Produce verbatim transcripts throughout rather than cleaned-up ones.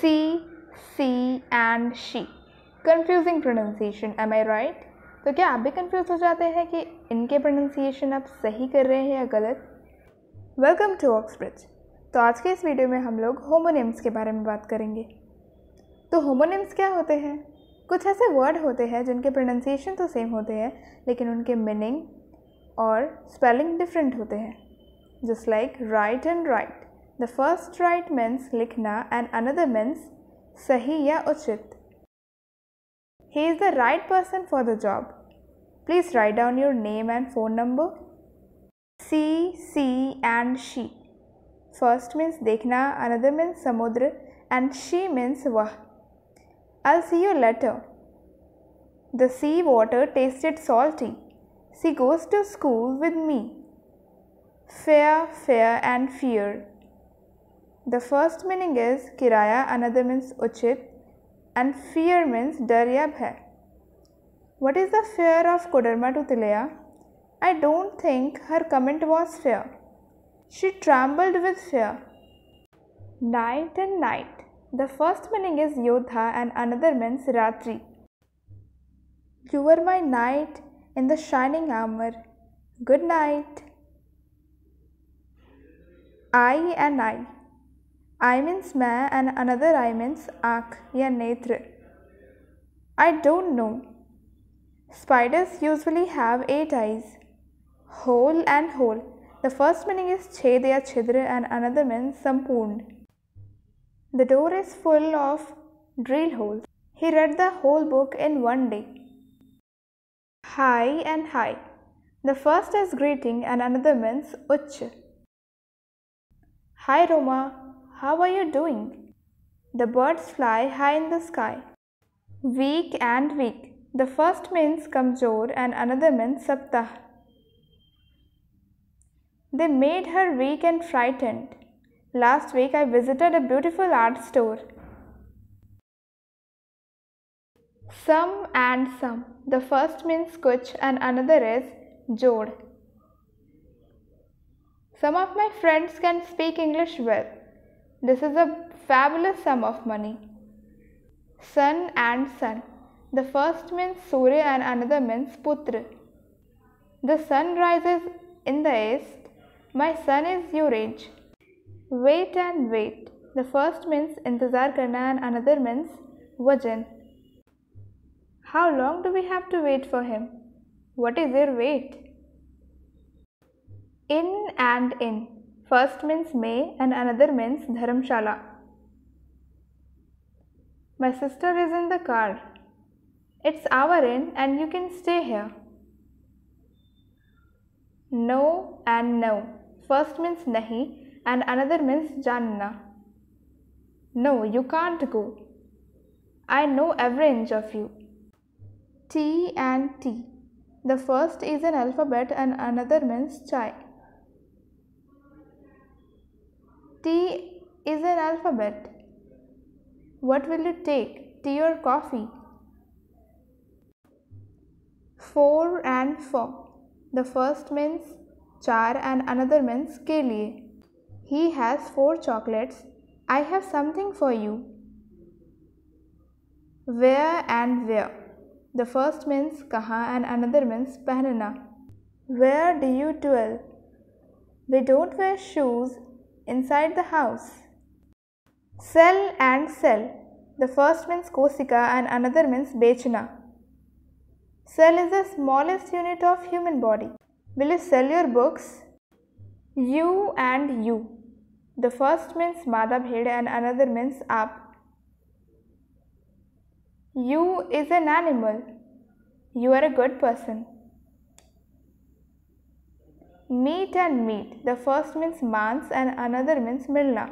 C, C and she. Confusing pronunciation, am I right? तो क्या आप भी confused हो जाते हैं कि इनके pronunciation आप सही कर रहे हैं या गलत? Welcome to Oxbridge. तो आज के इस वीडियो में हम लोग homonyms के बारे में बात करेंगे। तो homonyms क्या होते हैं? कुछ ऐसे word होते हैं जिनके pronunciation तो same होते हैं, लेकिन उनके meaning और spelling different होते हैं। Just like right and right. The first right means लिखना and another means सही या उचित. He is the right person for the job. Please write down your name and phone number. C, C and she. First means देखना, another means समुद्र and she means वह. I'll see you later. The sea water tasted salty. She goes to school with me. Fair, fair and fear. The first meaning is किराया, another means उचित, and fear means डर या भय. What is the fear of Koderma to Tilea? I don't think her comment was fair. She trembled with fear. Night and night. The first meaning is Yodha and another means Ratri. You were my knight in the shining armor. Good night. I and I. I means मैं and another I means आँख या नेत्र. I don't know. Spiders usually have eight eyes. Hole and hole. The first meaning is छेद या छिद्र and another means संपूर्ण. The door is full of drill holes. He read the whole book in one day. Hi and hi. The first is greeting and another means उच्च. Hi Roma. How are you doing? The birds fly high in the sky. Week and week. The first means kamjor and another means saptah. They made her weak and frightened. Last week I visited a beautiful art store. Some and some. The first means kuch and another is jod. Some of my friends can speak English well. This is a fabulous sum of money. Son and son. The first means Surya and another means Putra. The sun rises in the east. My son is your age. Wait and wait. The first means Intizar Karna and another means Vajan. How long do we have to wait for him? What is your wait? In and in. First means May and another means Dharamshala. My sister is in the car. It's our inn and you can stay here. No and no. First means Nahi and another means Janna. No, you can't go. I know every inch of you. Tea and tea. The first is an alphabet and another means chai. Tea is an alphabet. What will you take? Tea or coffee? Four and four. The first means char and another means ke liye. He has four chocolates. I have something for you. Where and where. The first means kahan and another means pehnana. Where do you dwell? We don't wear shoes inside the house. Sell and sell. The first means kosika and another means bechna. Cell is the smallest unit of human body. Will you sell your books? You and you. The first means mada bhed and another means aap. You is an animal. You are a good person. Meet and meet. The first means mans and another means milna.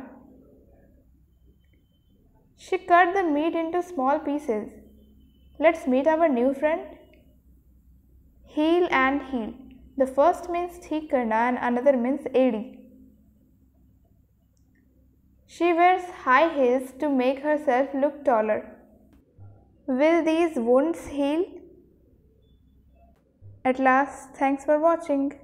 She cut the meat into small pieces. Let's meet our new friend. Heel and heel. The first means theek karna and another means edi. She wears high heels to make herself look taller. Will these wounds heal? At last, thanks for watching.